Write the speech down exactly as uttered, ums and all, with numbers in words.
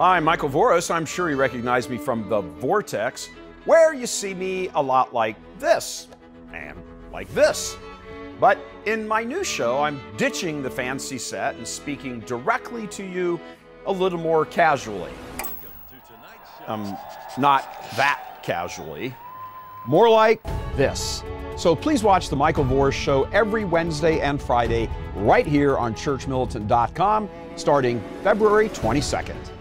I'm Michael Voris. I'm sure you recognize me from The Vortex, where you see me a lot like this and like this. But in my new show, I'm ditching the fancy set and speaking directly to you a little more casually. Um, not that casually. More like this. So please watch The Michael Voris Show every Wednesday and Friday right here on church militant dot com starting February twenty-second.